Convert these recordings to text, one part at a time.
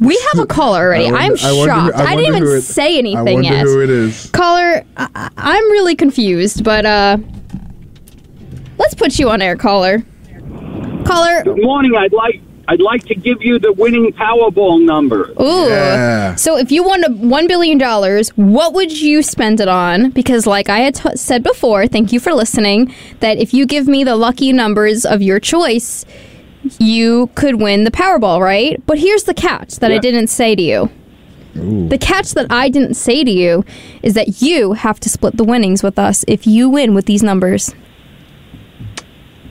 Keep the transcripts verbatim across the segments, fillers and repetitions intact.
We have a caller already. Wonder, I'm shocked. I, wonder, I, I didn't even it, say anything yet. I wonder yet. who it is. Caller, I, I'm really confused, but uh, let's put you on air, caller. Caller. Good morning. I'd like I'd like to give you the winning Powerball number. Ooh. Yeah. So if you won one billion dollars, what would you spend it on? Because like I had t said before, thank you for listening, that if you give me the lucky numbers of your choice, you could win the Powerball, right? But here's the catch that yeah. I didn't say to you. Ooh. The catch that I didn't say to you is that you have to split the winnings with us if you win with these numbers.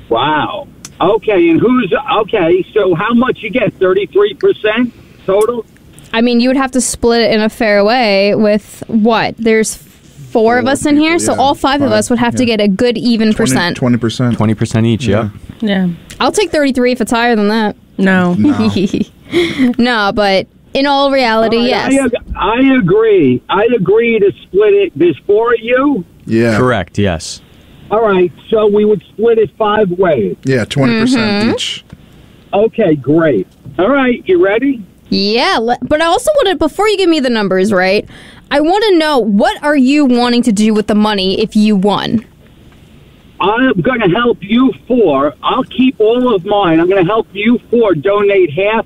Wow. Okay, and who's... Okay, so how much you get? thirty-three percent total? I mean, you would have to split it in a fair way with what? There's four, four of us in people, here, yeah. so all five, five of us would have yeah. to get a good even percent. twenty percent. twenty percent each, yeah. Yeah. yeah. I'll take thirty-three if it's higher than that. No. No, no but in all reality, uh, yes. I, ag I agree. I agree to split it. There's four of you? Yeah. Correct, yes. All right, so we would split it five ways. Yeah, twenty percent mm-hmm. each. Okay, great. All right, you ready? Yeah, but I also want to before you give me the numbers, right? I want to know what are you wanting to do with the money if you won? I'm going to help you four. I'll keep all of mine. I'm going to help you four donate half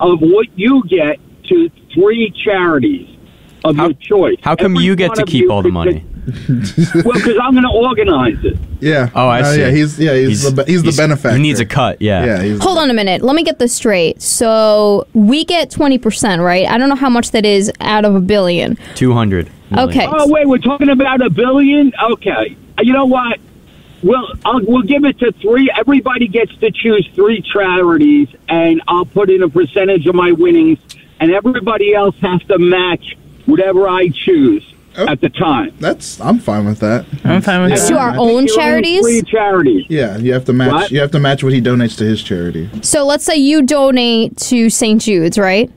of what you get to three charities of how, your choice. How come Every you get to keep all the money? Well, because I'm going to organize it. Yeah. Oh, I uh, see. Yeah, he's yeah he's he's the, he's he's, the benefactor. He needs a cut. Yeah. yeah he's Hold on a minute. Let me get this straight. So we get twenty percent, right? I don't know how much that is out of a billion. Two hundred. Okay. Oh wait, we're talking about a billion. Okay. You know what? Well, I'll, we'll give it to three. Everybody gets to choose three charities, and I'll put in a percentage of my winnings, and everybody else has to match whatever I choose. Oh, at the time. That's I'm fine with that. I'm fine with yeah. that. To our I own charities? Free charities. Yeah, you have to match what? you have to match what he donates to his charity. So let's say you donate to Saint Jude's, right?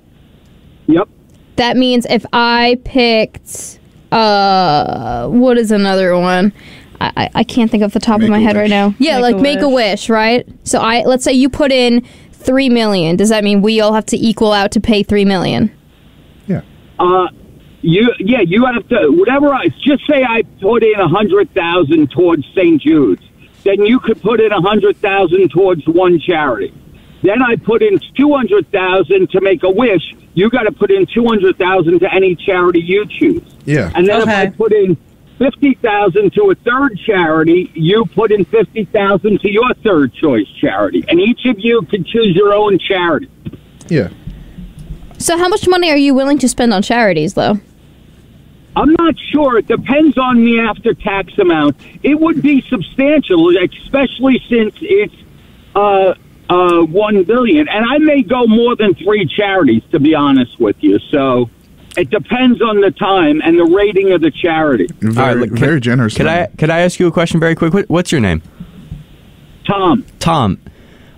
Yep. That means if I picked uh what is another one? I I can't think off the top make of my head wish. right now. Yeah, make like a make wish. a wish, right? So I let's say you put in three million. Does that mean we all have to equal out to pay three million? Yeah. Uh You, yeah, you have to, whatever I, just say I put in one hundred thousand dollars towards Saint Jude's. Then you could put in one hundred thousand dollars towards one charity. Then I put in two hundred thousand dollars to make a wish. You got to put in two hundred thousand dollars to any charity you choose. Yeah. And then okay. if I put in fifty thousand dollars to a third charity, you put in fifty thousand dollars to your third choice charity. And each of you can choose your own charity. Yeah. So how much money are you willing to spend on charities, though? I'm not sure. It depends on the after-tax amount. It would be substantial, especially since it's uh, uh, one billion. And I may go more than three charities, to be honest with you. So it depends on the time and the rating of the charity. Very, All right, look, can, very generous. Could I could I ask you a question very quick? What, what's your name? Tom. Tom.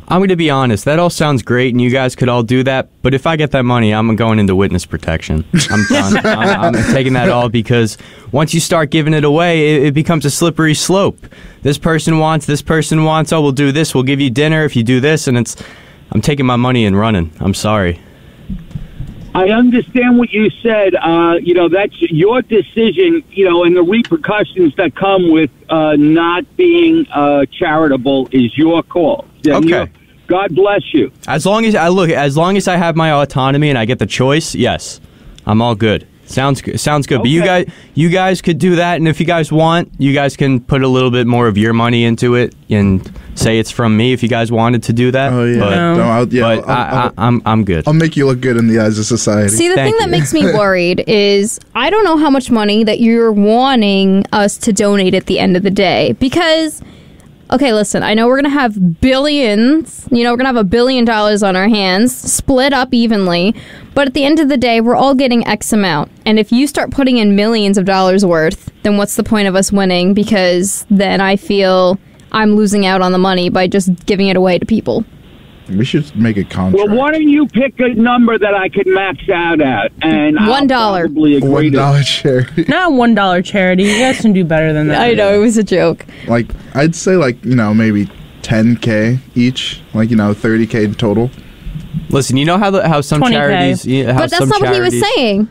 I'm going to be honest. That all sounds great, and you guys could all do that. But if I get that money, I'm going into witness protection. I'm done. I'm, I'm taking that all because once you start giving it away, it, it becomes a slippery slope. This person wants. This person wants. Oh, we'll do this. We'll give you dinner if you do this. And it's, I'm taking my money and running. I'm sorry. I understand what you said. Uh, you know, that's your decision. You know, and the repercussions that come with uh, not being uh, charitable is your call. Okay. You, God bless you. As long as I look, as long as I have my autonomy and I get the choice, yes, I'm all good. Sounds sounds good. Okay. But you guys, you guys could do that, and if you guys want, you guys can put a little bit more of your money into it and say it's from me. If you guys wanted to do that, oh yeah, but, no. No, I'll, yeah, but I'll, I'll, I, I, I'm I'm good. I'll make you look good in the eyes of society. See, the Thank thing you. that makes me worried is I don't know how much money that you're wanting us to donate at the end of the day because. Okay, listen, I know we're going to have billions, you know, we're going to have a billion dollars on our hands, split up evenly, but at the end of the day, we're all getting X amount, and if you start putting in millions of dollars worth, then what's the point of us winning, because then I feel I'm losing out on the money by just giving it away to people. We should make a contract. Well, why don't you pick a number that I could max out at? And one dollar. One dollar charity. Not one dollar charity. You guys can do better than that. I know it was a joke. Like I'd say, like you know, maybe ten k each. Like you know, thirty k in total. Listen, you know how the, how some charities... You know, how but that's some not charities, what he was saying.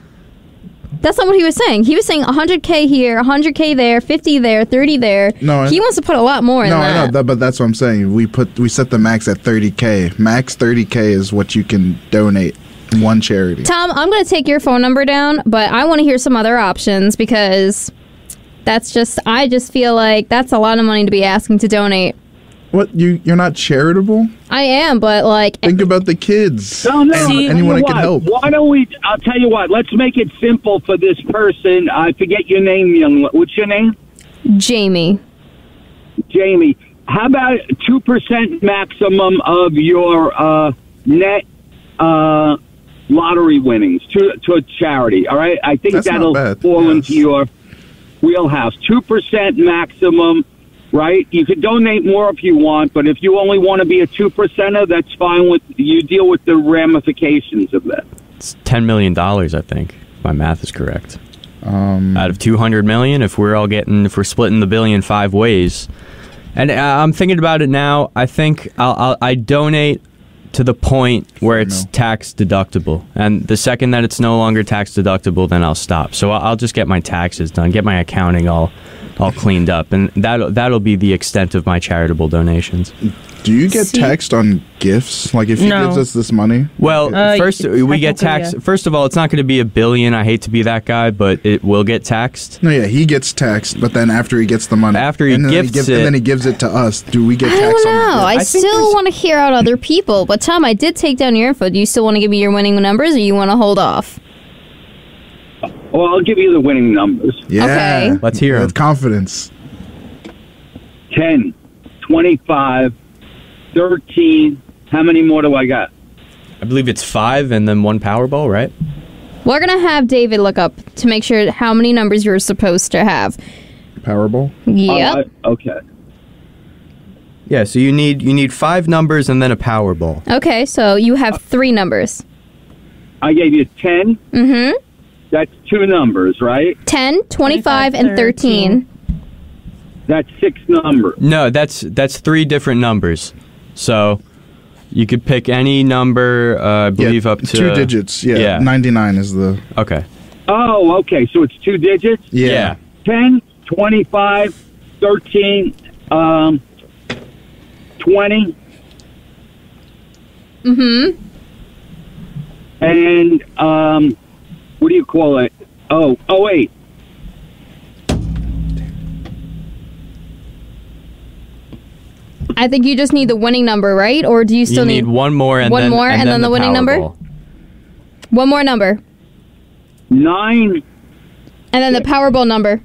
That's not what he was saying. He was saying one hundred K here, one hundred K there, fifty there, thirty there. No, he wants to put a lot more no, in that. No, I know, that, but that's what I'm saying. We put we set the max at thirty K. Max thirty K is what you can donate in one charity. Tom, I'm going to take your phone number down, but I want to hear some other options because that's just... I just feel like that's a lot of money to be asking to donate. What, you, you're not charitable? I am, but like... Think about the kids. No, no. See, anyone that can help. Why don't we... I'll tell you what. Let's make it simple for this person. I forget your name, young... What's your name? Jamie. Jamie. How about two percent maximum of your uh, net uh, lottery winnings to, to a charity, all right? I think That's that'll fall yes. into your wheelhouse. two percent maximum... Right? You could donate more if you want, but if you only want to be a two percenter, that's fine. With you deal with the ramifications of that. It's ten million dollars, I think. If my math is correct. Um, Out of two hundred million, if we're all getting, if we're splitting the billion five ways, and I'm thinking about it now, I think I'll, I'll I donate to the point where it's tax deductible, and the second that it's no longer tax deductible, then I'll stop. So I'll just get my taxes done, get my accounting all. all cleaned up, and that'll, that'll be the extent of my charitable donations. Do you get See, taxed on gifts? Like, if he no. gives us this money? Well, uh, first, we I get taxed. So, yeah. First of all, it's not going to be a billion. I hate to be that guy, but it will get taxed. No, yeah, he gets taxed, but then after he gets the money. After he, and gifts he gives it. And then he gives it to us. Do we get I taxed on I don't know. I, I still want to hear out other people, but Tom, I did take down your info. Do you still want to give me your winning numbers, or you want to hold off? Well, I'll give you the winning numbers. Yeah. Okay. Let's hear it. With confidence. ten, twenty-five, thirteen. How many more do I got? I believe it's five and then one Powerball, right? We're going to have David look up to make sure how many numbers you're supposed to have. Powerball? Yep. Uh, okay. Yeah, so you need you need five numbers and then a Powerball. Okay, so you have three numbers. I gave you ten. Mm-hmm. That's two numbers, right? ten, twenty-five, and thirteen. That's six numbers. No, that's that's three different numbers. So you could pick any number, uh, I believe, yeah, up to... Two digits, yeah. yeah. ninety-nine is the... Okay. Oh, okay. So it's two digits? Yeah. yeah. ten, twenty-five, thirteen, um, twenty. Mm-hmm. And... um. What do you call it? Oh, oh wait. I think you just need the winning number, right? Or do you still you need, need one more and one then, more and, and then, then the, the winning number? Ball. One more number. Nine. And then the Powerball number.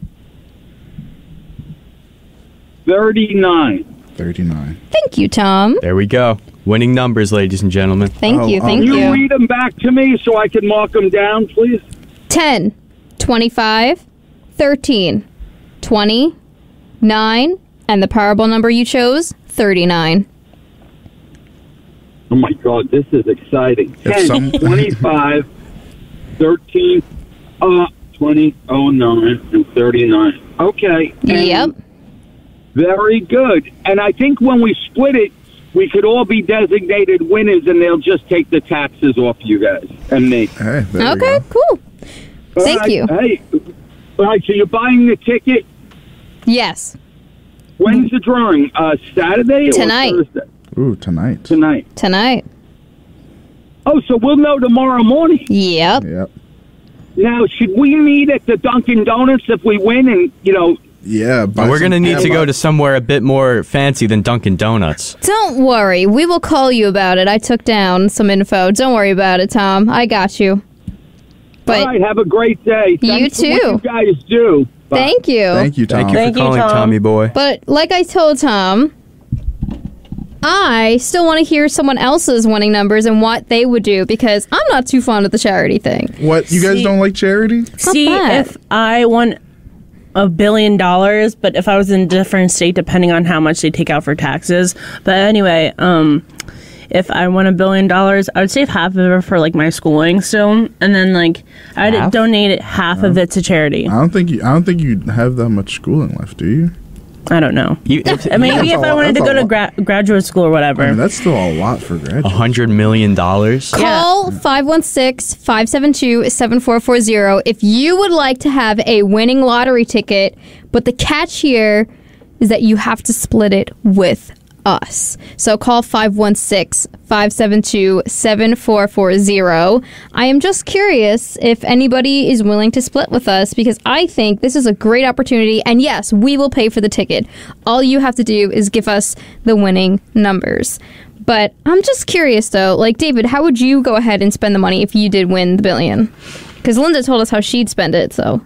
Thirty-nine. Thirty-nine. Thank you, Tom. There we go. Winning numbers, ladies and gentlemen. Thank you, thank you. Can you read them back to me so I can mark them down, please? ten, twenty-five, thirteen, twenty, nine, and the Powerball number you chose, thirty-nine. Oh, my God, this is exciting. ten, twenty-five, thirteen, uh, twenty, oh, nine, and thirty-nine. Okay. Yep. Very good. And I think when we split it, we could all be designated winners, and they'll just take the taxes off you guys and me. Hey, okay, cool. All Thank right, you. Hey, all right, so you're buying the ticket? Yes. When's the drawing? Uh, Saturday tonight. or Thursday? Ooh, tonight. Tonight. Tonight. Oh, so we'll know tomorrow morning. Yep. Yep. Now, should we meet at the Dunkin' Donuts if we win and, you know, Yeah, but we're going to need ammo. to go to somewhere a bit more fancy than Dunkin' Donuts. Don't worry. We will call you about it. I took down some info. Don't worry about it, Tom. I got you. But all right, have a great day. Thanks you too. For what you guys do. Bye. Thank you. Thank you, Tom. Thank you for Thank calling, you, Tom. Tommy boy. But like I told Tom, I still want to hear someone else's winning numbers and what they would do, because I'm not too fond of the charity thing. What? You guys see, don't like charity? See, if I want... a billion dollars, but if I was in a different state, depending on how much they take out for taxes. But anyway, um, if I won a billion dollars, I would save half of it for like my schooling still, and then like I'd half? donate half of it to charity. I don't think you, I don't think you have that much schooling left, do you? I don't know. You, if, maybe if I lot, wanted to go to gra graduate school or whatever. I mean, that's still a lot for graduate. one hundred million dollars? Call five one six, five seven two, seven four four zero if you would like to have a winning lottery ticket, but the catch here is that you have to split it with us. So call five one six, five seven two, seven four four zero. I am just curious if anybody is willing to split with us, because I think this is a great opportunity, and yes, we will pay for the ticket. All you have to do is give us the winning numbers. But I'm just curious though, like, David, how would you go ahead and spend the money if you did win the billion? Because Linda told us how she'd spend it, so.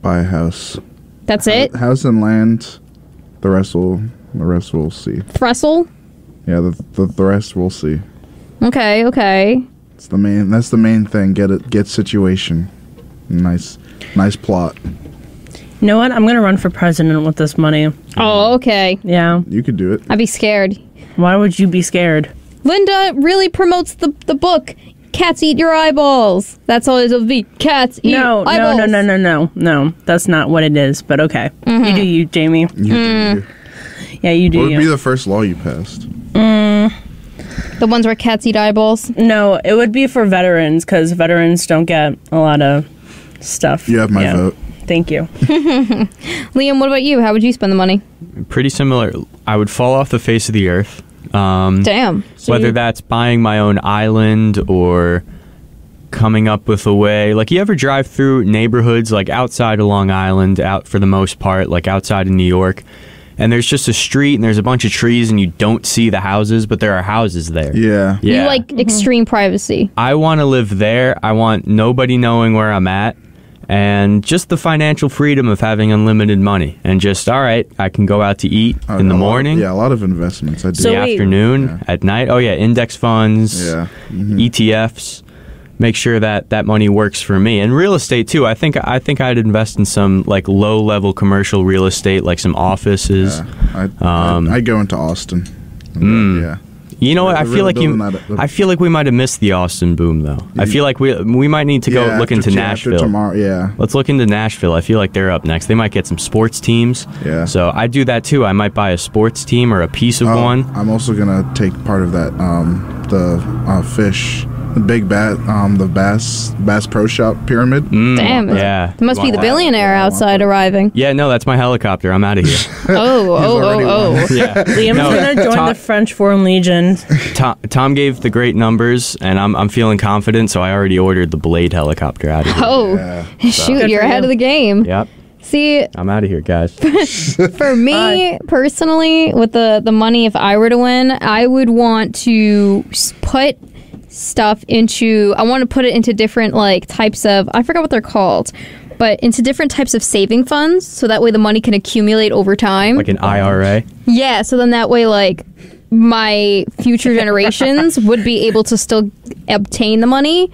Buy a house. That's H it? House and land. The rest will... The rest we'll see. Threstle? Yeah, the, the the rest we'll see. Okay, okay. It's the main. That's the main thing. Get it. Get situation. Nice, nice plot. You know what? I'm gonna run for president with this money. Oh, okay. Yeah. You could do it. I'd be scared. Why would you be scared? Linda really promotes the the book. Cats eat your eyeballs. That's all it'll be. Cats eat no, eyeballs. No, no, no, no, no, no. That's not what it is. But okay, mm-hmm. You do you, Jamie. You mm. do you. Yeah, you do. What would you. be the first law you passed? Mm. The ones where cats eat eyeballs? No, it would be for veterans, because veterans don't get a lot of stuff. You have my yeah. vote. Thank you. Liam, what about you? How would you spend the money? Pretty similar. I would fall off the face of the earth. Um, Damn. So whether that's buying my own island or coming up with a way. Like, you ever drive through neighborhoods, like, outside of Long Island, out for the most part, like, outside of New York, and there's just a street and there's a bunch of trees and you don't see the houses, but there are houses there. Yeah. yeah. You like mm-hmm. extreme privacy. I want to live there. I want nobody knowing where I'm at. And just the financial freedom of having unlimited money. And just, all right, I can go out to eat uh, in the morning. Lot, yeah, a lot of investments. I do. So in the wait. afternoon, yeah. at night. Oh, yeah, index funds, yeah. Mm-hmm. E T Fs. Make sure that that money works for me. And real estate too. I think I think I'd invest in some like low level commercial real estate, like some offices. Yeah, I um, I go into Austin. Mm, yeah. You know what? I, I feel really like you. Matter. I feel like we might have missed the Austin boom though. You, I feel like we we might need to go yeah, look into Nashville tomorrow. Yeah. Let's look into Nashville. I feel like they're up next. They might get some sports teams. Yeah. So I do that too. I might buy a sports team or a piece of oh, one. I'm also gonna take part of that. Um, the uh, fish. The big bat, um, the Bass Bass Pro Shop pyramid. Mm, Damn it! Yeah, it must be the billionaire outside arriving. Yeah, no, that's my helicopter. I'm out of here. oh, oh, oh, oh, oh! Yeah, Liam's no, gonna join Tom, the French Foreign Legion. Tom, Tom gave the great numbers, and I'm I'm feeling confident, so I already ordered the Blade helicopter out of here. Oh, yeah, so. Shoot! You're ahead of the game. Yep. See, I'm out of here, guys. For me, uh, personally, with the the money, if I were to win, I would want to put stuff into, I want to put it into different like types of, I forgot what they're called, but into different types of saving funds, so that way the money can accumulate over time. Like an I R A? Yeah, so then that way like my future generations would be able to still obtain the money,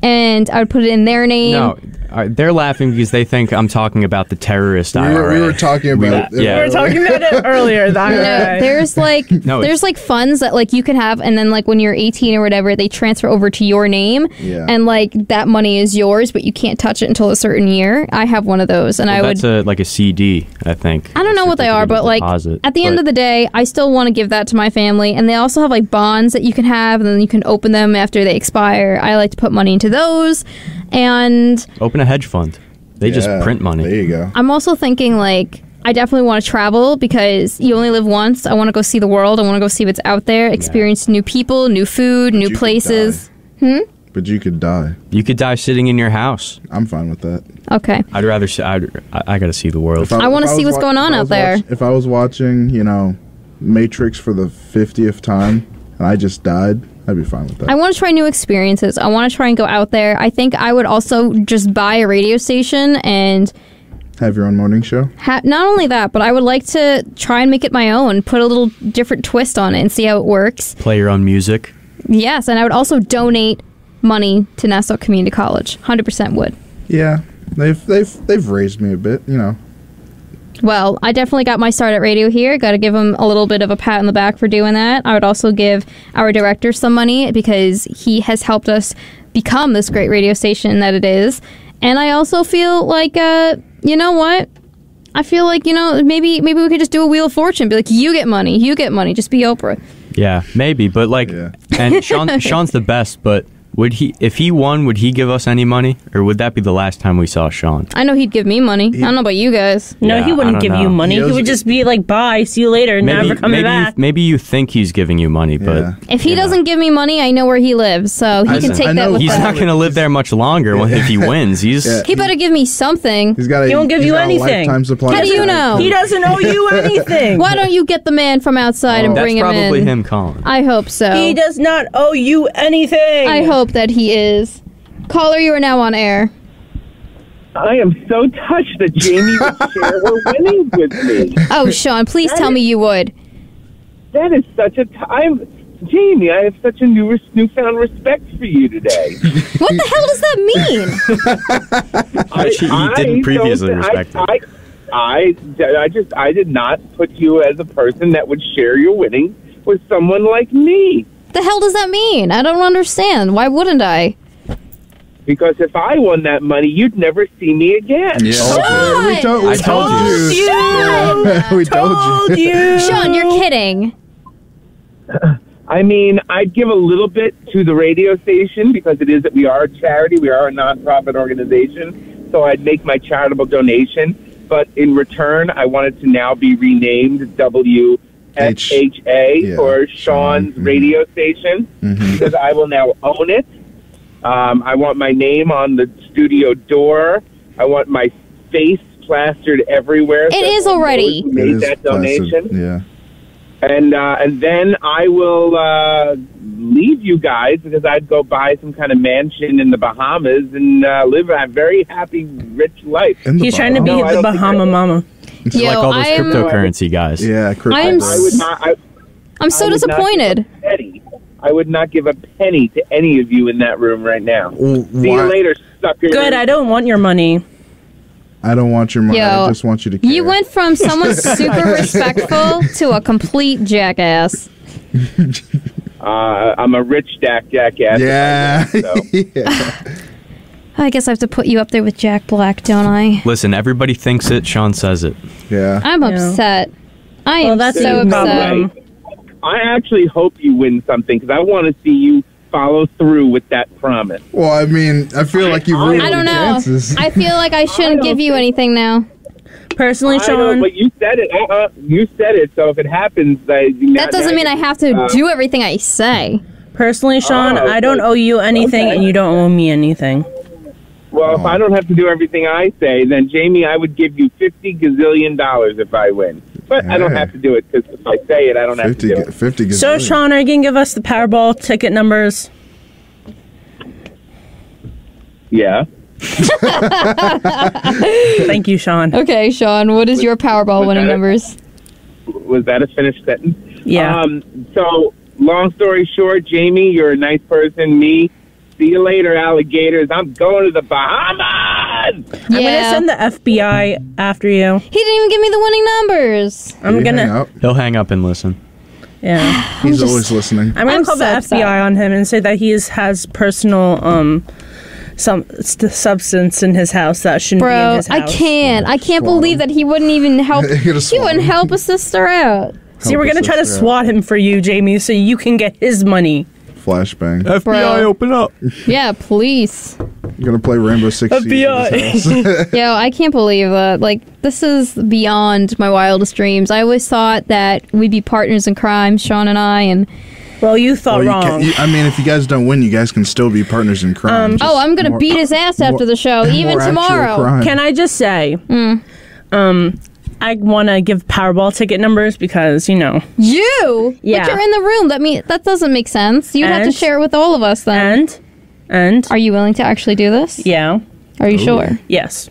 and I would put it in their name. No. Uh, they're laughing because they think I'm talking about the terrorist I R A. We were talking about we, it. Yeah. We were talking about it earlier. The I R A. No, there's like no, there's like funds that like you can have, and then like when you're eighteen or whatever, they transfer over to your name, yeah. and like that money is yours, but you can't touch it until a certain year. I have one of those, and well, I that's would. That's like a C D, I think. I don't know what they are, but like deposit, at the but, end of the day, I still want to give that to my family, and they also have like bonds that you can have, and then you can open them after they expire. I like to put money into those, and open a hedge fund. They yeah, just print money. There you go. I'm also thinking, like, I definitely want to travel because you only live once. I want to go see the world. I want to go see what's out there, experience yeah. new people, new food, but new places. Hmm? But you could die. You could die sitting in your house. I'm fine with that. Okay. I'd rather see, I'd, I, I got to see the world. I, I want to see what's going on out there. Watch, if I was watching, you know, Matrix for the fiftieth time and I just died, I'd be fine with that. I want to try new experiences. I want to try and go out there. I think I would also just buy a radio station and have your own morning show. Ha not only that, but I would like to try and make it my own, put a little different twist on it and see how it works. Play your own music. Yes, and I would also donate money to Nassau Community College. one hundred percent would. Yeah, they've, they've, they've raised me a bit, you know. Well, I definitely got my start at radio here. Got to give him a little bit of a pat on the back for doing that. I would also give our director some money because he has helped us become this great radio station that it is. And I also feel like, uh, you know what? I feel like, you know, maybe maybe we could just do a Wheel of Fortune. Be like, you get money, you get money. Just be Oprah. Yeah, maybe. But like, yeah. and Sean, Sean's the best. But would he, if he won, would he give us any money, or would that be the last time we saw Sean? I know he'd give me money. He, I don't know about you guys. No, yeah, he wouldn't give know. you money. He, he would just be like, "Bye, see you later, maybe, never coming maybe back." You, maybe you think he's giving you money, but yeah. if he yeah. doesn't give me money, I know where he lives, so he I can know. take I that. Know, with he's that. not going to live there much longer. Yeah. If he wins, he's yeah. he better give me something. He's got. A, he won't give you anything. How do you know? He doesn't owe you anything. Why don't you get the man from outside oh, and bring him in? That's probably him calling. I hope so. He does not owe you anything. I hope that he is. Caller, you are now on air. I am so touched that Jamie would share her winnings with me. Oh, Sean, please that tell is, me you would. That is such a... T- I'm, Jamie, I have such a new, newfound respect for you today. What the hell does that mean? I, she I, didn't previously I, respect I, it. I, I, I, just, I did not put you as a person that would share your winnings with someone like me. The hell does that mean? I don't understand. Why wouldn't I? Because if I won that money, you'd never see me again. Yeah. Sean! We told, we told, told you. you. Sean! Yeah. We told, told you. you. Sean, you're kidding. I mean, I'd give a little bit to the radio station because it is that we are a charity. We are a nonprofit organization. So I'd make my charitable donation. But in return, I wanted to now be renamed W. S H A yeah. or Sean's mm-hmm. radio station mm-hmm. because I will now own it. Um, I want my name on the studio door. I want my face plastered everywhere. It so is already made it is that plastered. donation. Yeah, and uh, and then I will uh, leave you guys because I'd go buy some kind of mansion in the Bahamas and uh, live a very happy, rich life. He's Bahamas. trying to be no, the Bahama mama. It's Yo, like all those I'm, cryptocurrency guys. Yeah, cryptocurrency. I'm so I disappointed. I would not give a penny to any of you in that room right now. Well, See why? you later, sucker. Good, I don't want your money. I don't want your money. Yo, I just want you to care. You went from someone super respectful to a complete jackass. uh, I'm a rich Jack jackass. Yeah. So. yeah. I guess I have to put you up there with Jack Black, don't I? Listen, everybody thinks it. Sean says it. Yeah. I'm upset. Yeah. I am well, that's so upset. Right. I actually hope you win something because I want to see you follow through with that promise. Well, I mean, I feel I, like you ruined I don't know. chances. I feel like I shouldn't I give you anything now. Personally, Sean. I know, but you said it. Uh-uh. You said it, so if it happens... I, that doesn't mean I have to uh, do everything I say. Personally, Sean, oh, I don't owe you anything okay. and you don't owe me anything. Well, oh. if I don't have to do everything I say, then, Jamie, I would give you fifty gazillion dollars if I win. But hey. I don't have to do it, because if I say it, I don't have to do it. fifty gazillion. So, Sean, are you going to give us the Powerball ticket numbers? Yeah. Thank you, Sean. Okay, Sean, what is was, your Powerball winning a, numbers? Was that a finished sentence? Yeah. Um, so, long story short, Jamie, you're a nice person. Me... See you later, alligators. I'm going to the Bahamas. Yeah. I'm going to send the F B I after you. He didn't even give me the winning numbers. I'm going to... He'll hang up and listen. Yeah. He's just, always listening. I'm going to call so the F B I upset. on him and say that he is, has personal um, some st- substance in his house that shouldn't Bro, be in his house. Bro, I can't. I can't swat believe him. that he wouldn't even help... he wouldn't help a sister out. Help See, we're going to try to swat out. him for you, Jamie, so you can get his money. Flashbang. F B I, Bro. open up. Yeah, police. I'm gonna play Rainbow Six. F B I. Yo, I can't believe that. Like, this is beyond my wildest dreams. I always thought that we'd be partners in crime, Sean and I, and... Well, you thought well, you wrong. Can, you, I mean, if you guys don't win, you guys can still be partners in crime. Um, oh, I'm gonna more, beat his ass after more, the show, even tomorrow. Can I just say... Mm. Um... I want to give Powerball ticket numbers because, you know. You? Yeah. But you're in the room. That mean, that doesn't make sense. You'd and, have to share it with all of us then. And? And? Are you willing to actually do this? Yeah. Are you Ooh. sure? Yes.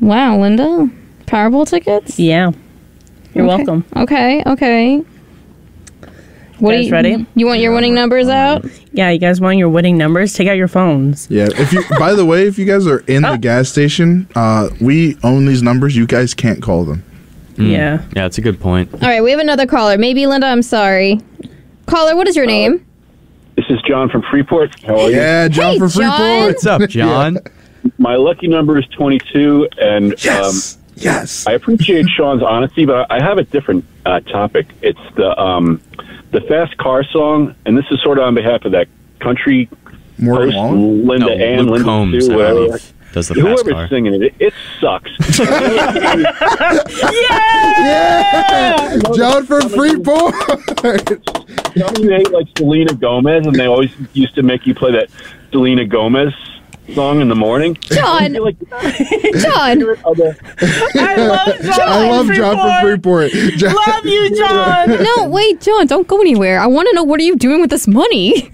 Wow, Linda. Powerball tickets? Yeah. You're okay. welcome. Okay, okay. What you guys you, ready? You want your yeah, winning numbers out? Yeah, you guys want your winning numbers? Take out your phones. Yeah. If you, by the way, if you guys are in oh. the gas station, uh, we own these numbers. You guys can't call them. Mm. Yeah. Yeah, that's a good point. All right, we have another caller. Maybe Linda. I'm sorry. Caller, what is your uh, name? This is John from Freeport. How are you? Yeah, John hey, from Freeport. John. What's up, John? yeah. My lucky number is twenty-two, and yes. um, Yes. I appreciate Sean's honesty, but I have a different uh, topic. It's the um, the fast car song, and this is sort of on behalf of that country Morgan host, Wallen? Linda no, Ann, Luke Linda Combs, Sue, whatever. Does the Whoever's fast car. singing it, it sucks. yeah! yeah! John from Freeport! They like Selena Gomez, and they always used to make you play that Selena Gomez song in the morning. John! Like, John! Other... I love John I love Freeport. John from Freeport. John. Love you, John! No, wait, John, don't go anywhere. I want to know, what are you doing with this money?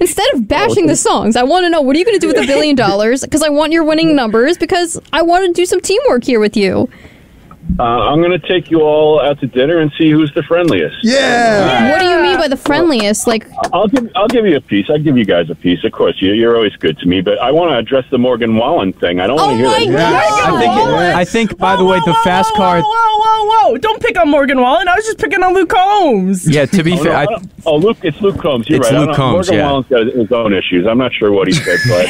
Instead of bashing the songs, I want to know, what are you going to do with a billion dollars? Because I want your winning numbers, because I want to do some teamwork here with you. Uh, I'm going to take you all out to dinner and see who's the friendliest. Yeah. What do you mean by the friendliest? Like, I'll give I'll give you a piece. I'll give you guys a piece. Of course, you, you're always good to me, but I want to address the Morgan Wallen thing. I don't want to oh hear that. I think, it, I think, by whoa, the way, whoa, the whoa, fast whoa, car. Whoa, whoa, whoa, whoa! Don't pick on Morgan Wallen. I was just picking on Luke Combs. Yeah, to be oh, fair, no, I, oh Luke, it's Luke Combs. You're it's right. Luke Combs. Morgan yeah. Wallen's got his own issues. I'm not sure what he said, but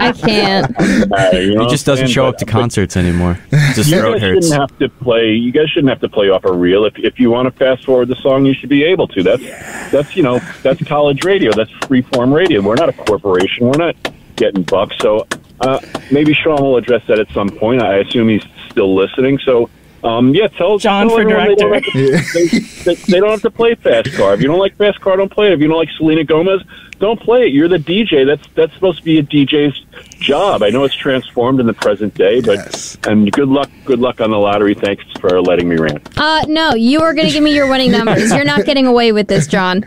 I can't. Uh, you know, he just doesn't show up to concerts anymore. Just You guys hurts. shouldn't have to play. You guys shouldn't have to play off a reel. If if you want to fast forward the song, you should be able to. That's yeah. that's you know that's college radio. That's freeform radio. We're not a corporation. We're not getting bucks. So uh, maybe Sean will address that at some point. I assume he's still listening. So um, yeah, tell John tell for director. They don't, to, they, they, they don't have to play fast car. If you don't like fast car, don't play it. If you don't like Selena Gomez, don't play it. You're the D J. That's that's supposed to be a D J's job. I know it's transformed in the present day, but yes. and good luck, good luck on the lottery. Thanks for letting me rant. Uh, no, you are going to give me your winning numbers. You're not getting away with this, John.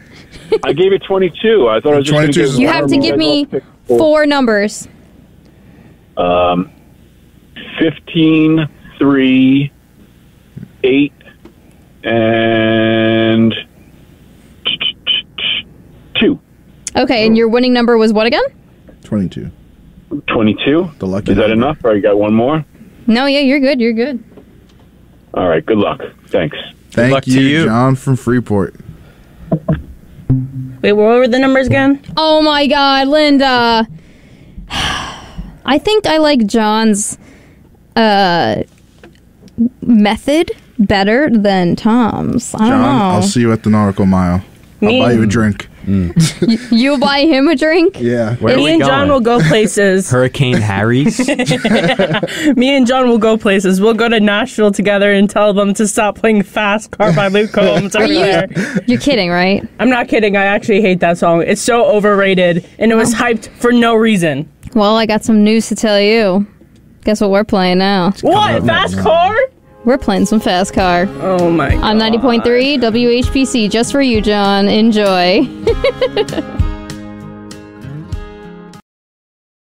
I gave you twenty-two. I thought I was just going to give you have to give me four. four numbers. Um, fifteen, three, eight, and two. Okay, and your winning number was what again? Twenty-two. Twenty-two. The lucky. Is that number. enough? Or you got one more? No, yeah, you're good. You're good. All right. Good luck. Thanks. Thank good luck you, to you, John from Freeport. Wait, what were the numbers again? Oh my God, Linda. I think I like John's uh, method better than Tom's. I John, don't know. I'll see you at the Nautical Mile. Me. I'll buy you a drink. Mm. you, you buy him a drink? Yeah. Where Me and going? John will go places. Hurricane Harry's? Me and John will go places. We'll go to Nashville together and tell them to stop playing Fast Car by Luke Combs. Are you, you're kidding, right? I'm not kidding. I actually hate that song. It's so overrated, and it was oh. hyped for no reason. Well, I got some news to tell you. Guess what we're playing now? What? Fast Car? We're playing some Fast Car. Oh my God. On ninety point three W H P C, just for you, John. Enjoy.